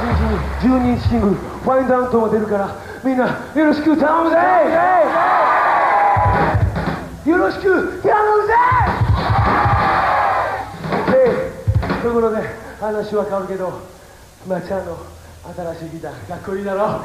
10人シングルファインドアウトも出るからみんなよろしく頼むぜ、よろしく頼むぜ。ということで話は変わるけど、まあちゃんの新しいギターかっこいいだろ。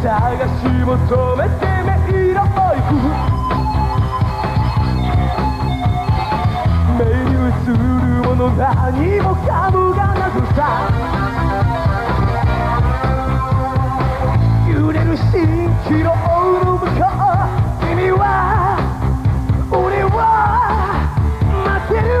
探し求めてメイラバイク、目に映るもの何もかもがなくさ、揺れる蜃気楼の向こう、君は俺は待ってる。